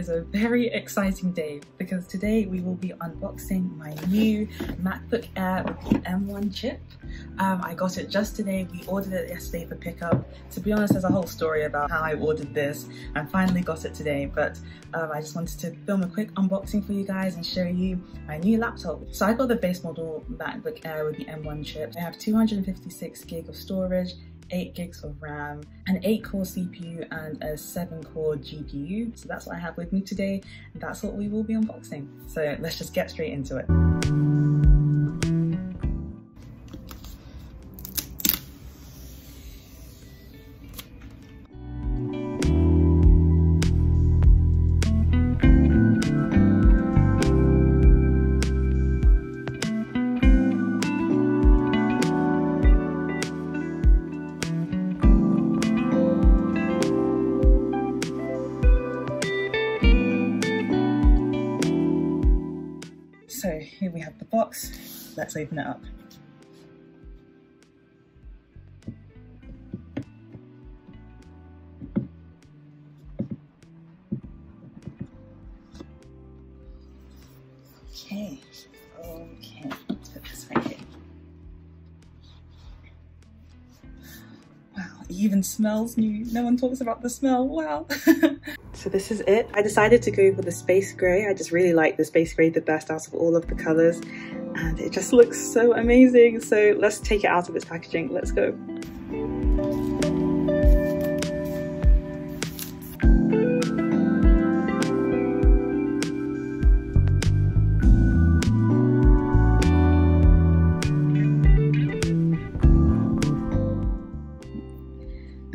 is a very exciting day because today we will be unboxing my new MacBook Air with the M1 chip. I got it just today. We ordered it yesterday for pickup. To be honest, there's a whole story about how I ordered this and finally got it today, but I just wanted to film a quick unboxing for you guys and show you my new laptop. So I got the base model MacBook Air with the M1 chip. I have 256 gig of storage, 8 gigs of RAM, an 8-core CPU and a 7-core GPU. So that's what I have with me today. That's what we will be unboxing. So let's just get straight into it. So here we have the box, let's open it up. Okay, let's put this right here. Wow, it even smells new. No one talks about the smell, wow. So this is it. I decided to go for the space grey. I just really like the space grey the best out of all of the colours, and it just looks so amazing. So let's take it out of its packaging. Let's go.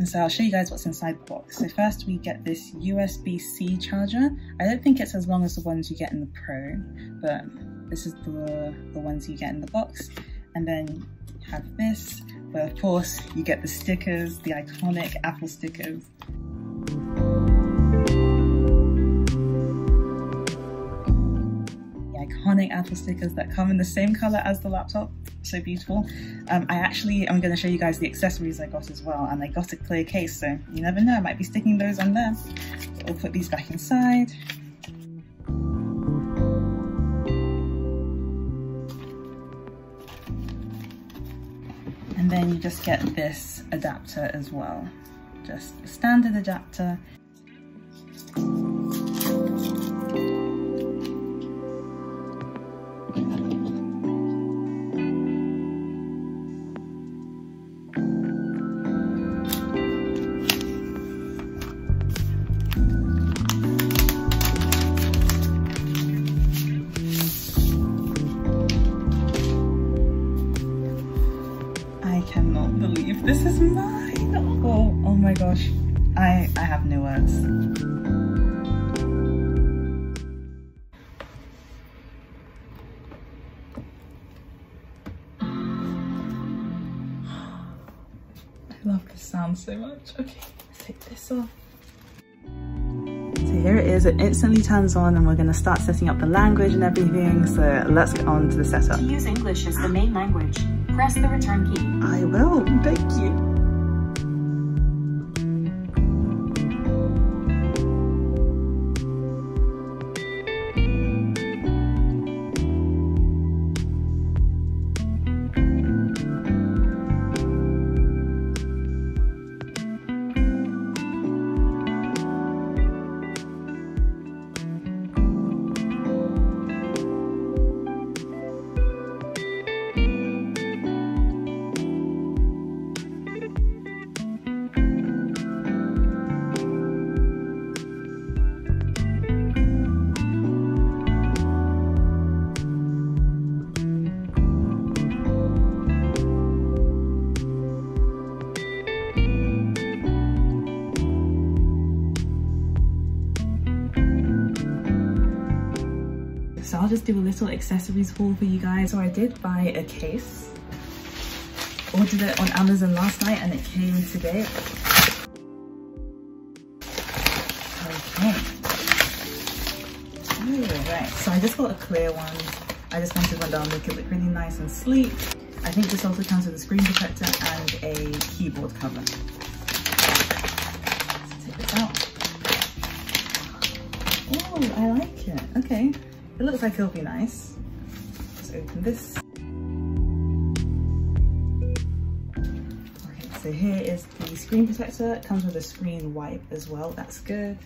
So I'll show you guys what's inside the box. So first we get this USB-C charger. I don't think it's as long as the ones you get in the Pro, but this is the ones you get in the box. And then you have this, but of course you get the stickers, the iconic Apple stickers. Apple stickers that come in the same color as the laptop, so beautiful. I'm going to show you guys the accessories I got as well, and I got a clear case, so you never know, I might be sticking those on there. We'll put these back inside. And then you just get this adapter as well, just a standard adapter. This is mine! Oh my gosh, I have no words. I love this sound so much. Okay, let's take this off. So here it is, it instantly turns on and we're going to start setting up the language and everything, so let's get on to the setup. To use English as the main language, press the return key. I will, thank you. So I'll just do a little accessories haul for you guys. So I did buy a case. Ordered it on Amazon last night and it came today. Okay. Ooh, right. So I just got a clear one. I just wanted one that'll make it look really nice and sleek. I think this also comes with a screen protector and a keyboard cover. Let's take this out. Oh, I like it. Okay. It looks like it'll be nice. Let's open this. Okay, so here is the screen protector. It comes with a screen wipe as well. That's good.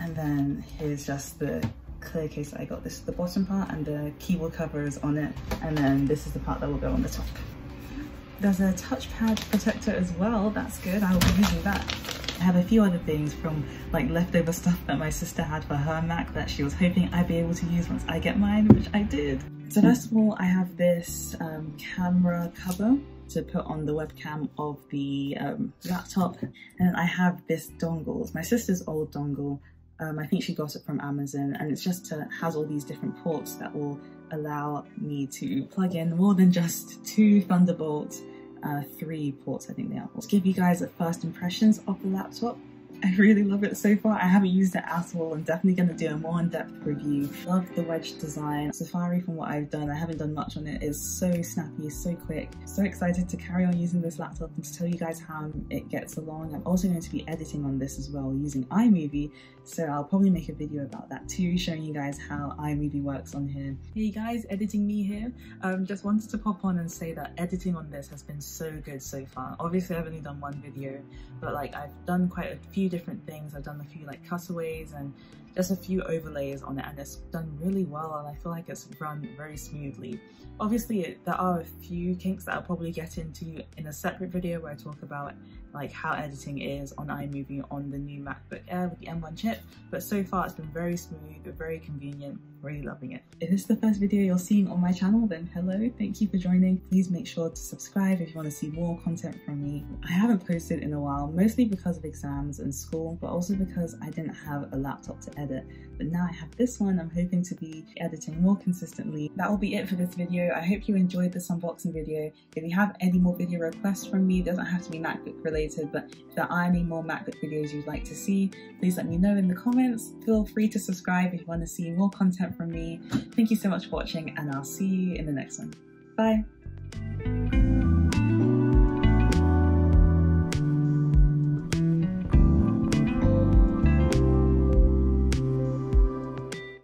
And then here's just the clear case that I got. This is the bottom part and the keyboard cover is on it. And then this is the part that will go on the top. There's a touchpad protector as well. That's good. I will be using that. I have a few other things from like leftover stuff that my sister had for her Mac that she was hoping I'd be able to use once I get mine, which I did. So first of all, I have this camera cover to put on the webcam of the laptop. And I have this dongle. It's my sister's old dongle. I think she got it from Amazon, and it's just has all these different ports that will allow me to plug in more than just two Thunderbolt 3 ports, I think they are. Let's give you guys the first impressions of the laptop. I really love it so far. I haven't used it at all. I'm definitely going to do a more in-depth review. Love the wedge design. Safari, from what I've done, I haven't done much on it, is so snappy, so quick. So excited to carry on using this laptop and to tell you guys how it gets along. I'm also going to be editing on this as well using iMovie, so I'll probably make a video about that too, showing you guys how iMovie works on here. Hey guys, editing me here. Just wanted to pop on and say that editing on this has been so good so far. Obviously I've only done one video, but like I've done quite a few different things. I've done a few like cutaways and just a few overlays on it, and it's done really well, and I feel like it's run very smoothly. Obviously there are a few kinks that I'll probably get into in a separate video where I talk about like how editing is on iMovie on the new MacBook Air with the M1 chip, but so far it's been very smooth, very convenient, really loving it. If this is the first video you're seeing on my channel, then hello, thank you for joining. Please make sure to subscribe if you want to see more content from me. I haven't posted in a while, mostly because of exams and school, but also because I didn't have a laptop to edit. But now I have this one. I'm hoping to be editing more consistently. That will be it for this video. I hope you enjoyed this unboxing video. If you have any more video requests from me, it doesn't have to be MacBook related, but if there are any more MacBook videos you'd like to see, please let me know in the comments. Feel free to subscribe if you want to see more content from me. Thank you so much for watching, and I'll see you in the next one. Bye!